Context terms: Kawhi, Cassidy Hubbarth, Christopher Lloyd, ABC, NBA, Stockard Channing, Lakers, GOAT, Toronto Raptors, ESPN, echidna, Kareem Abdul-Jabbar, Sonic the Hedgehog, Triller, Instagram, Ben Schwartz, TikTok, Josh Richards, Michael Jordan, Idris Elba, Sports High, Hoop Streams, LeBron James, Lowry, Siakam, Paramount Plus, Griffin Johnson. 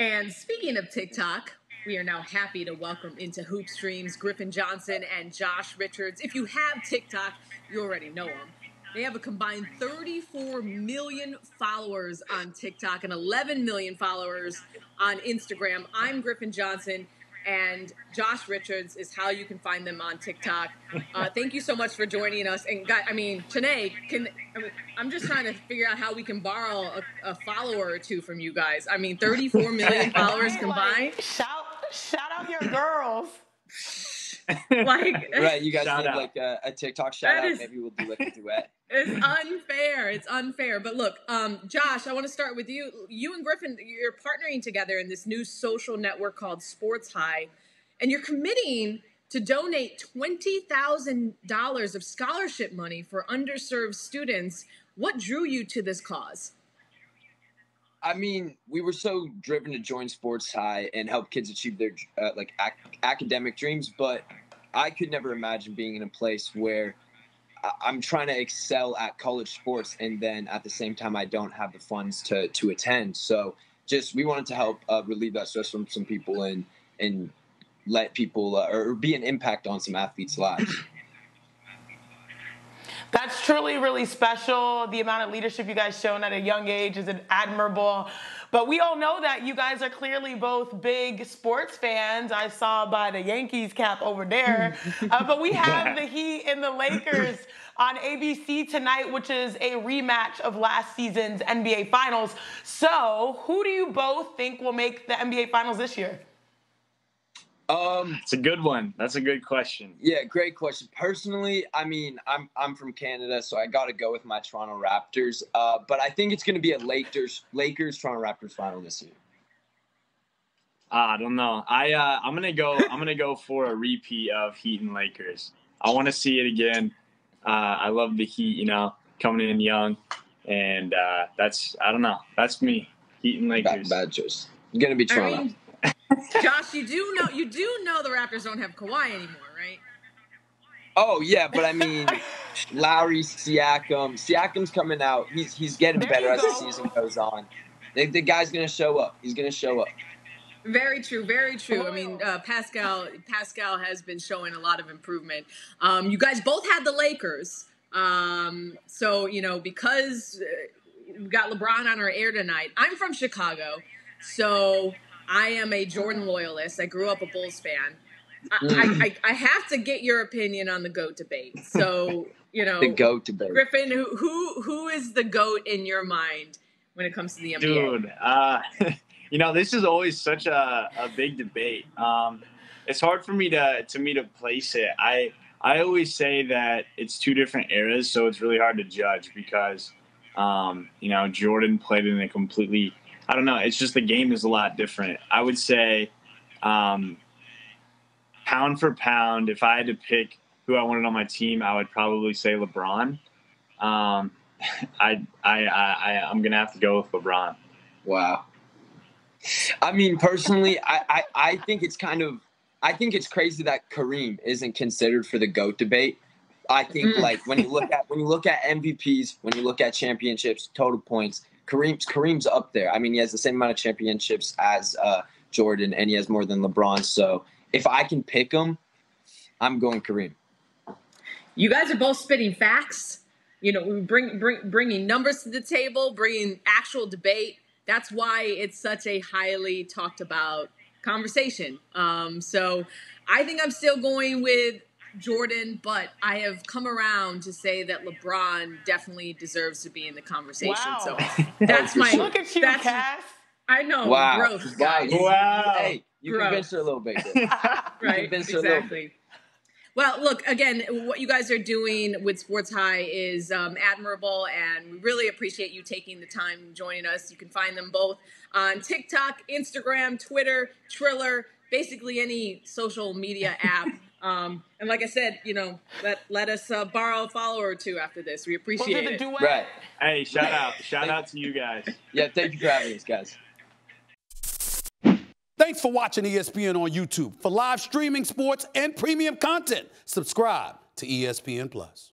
And speaking of TikTok, we are now happy to welcome into Hoop Streams Griffin Johnson and Josh Richards. If you have TikTok, you already know them. They have a combined 34 million followers on TikTok and 11 million followers on Instagram. I'm Griffin Johnson, and Josh Richards is how you can find them on TikTok. Thank you so much for joining us. And, God, I mean, Chanae, I'm just trying to figure out how we can borrow a follower or two from you guys. I mean, 34 million followers combined. Like, shout out your girls. Like, right, you guys need out. Like a TikTok shout out. Maybe we'll do like a duet. It's unfair. It's unfair. But look, Josh, I want to start with you. You and Griffin, you're partnering together in this new social network called Sports High, and you're committing to donate $20,000 of scholarship money for underserved students. What drew you to this cause? I mean, we were so driven to join Sports High and help kids achieve their like academic dreams, but I could never imagine being in a place where I'm trying to excel at college sports and then at the same time I don't have the funds to attend. So just we wanted to help relieve that stress from some people and let people or be an impact on some athletes' lives. That's truly really special. The amount of leadership you guys shown at a young age is admirable. But we all know that you guys are clearly both big sports fans. I saw by the Yankees cap over there. But we have the Heat and the Lakers on ABC tonight, which is a rematch of last season's NBA Finals. So who do you both think will make the NBA Finals this year? It's a good one. That's a good question. Yeah, great question. Personally, I mean, I'm from Canada, so I got to go with my Toronto Raptors. But I think it's going to be a Lakers Toronto Raptors final this year. I don't know. I'm gonna go for a repeat of Heat and Lakers. I want to see it again. I love the Heat, you know, coming in young, and I don't know. That's me. Heat and Lakers. Bad choice. I'm gonna be Toronto. Josh, you do know the Raptors don't have Kawhi anymore, right? Oh yeah, but I mean, Lowry, Siakam's coming out. He's getting better as the season goes on. The guy's gonna show up. He's gonna show up. Very true, very true. I mean, Pascal has been showing a lot of improvement. You guys both had the Lakers, so you know because we got LeBron on our air tonight. I'm from Chicago, so. I am a Jordan loyalist. I grew up a Bulls fan. I have to get your opinion on the GOAT debate. So, you know, the GOAT debate. Griffin, who is the GOAT in your mind when it comes to the NBA? Dude, you know, this is always such a big debate. It's hard for me to place it. I always say that it's two different eras, so it's really hard to judge because, you know, Jordan played in a completely I don't know. It's just the game is a lot different. I would say pound for pound, if I had to pick who I wanted on my team, I would probably say LeBron. I'm going to have to go with LeBron. Wow. I mean, personally, I think it's crazy that Kareem isn't considered for the GOAT debate. I think like when you look at MVPs, when you look at championships, total points, Kareem's up there. I mean, he has the same amount of championships as Jordan, and he has more than LeBron. So if I can pick him, I'm going Kareem. You guys are both spitting facts. You know, bringing numbers to the table, bringing actual debate. That's why it's such a highly talked about conversation. So I think I'm still going with Jordan, but I have come around to say that LeBron definitely deserves to be in the conversation. Wow. So that's my look at you, Cass. I know. Wow. Gross, guys. Wow. Hey, you convinced her a little bit. Right. Exactly. Well, look, again, what you guys are doing with Sports High is admirable, and we really appreciate you taking the time joining us. You can find them both on TikTok, Instagram, Twitter, Triller, basically any social media app. And like I said, you know, let us borrow a follower or two after this. We appreciate it. Right. Hey, shout out to you guys. Yeah, thank you for having us, guys. Thanks for watching ESPN on YouTube. For live streaming sports and premium content, subscribe to ESPN+.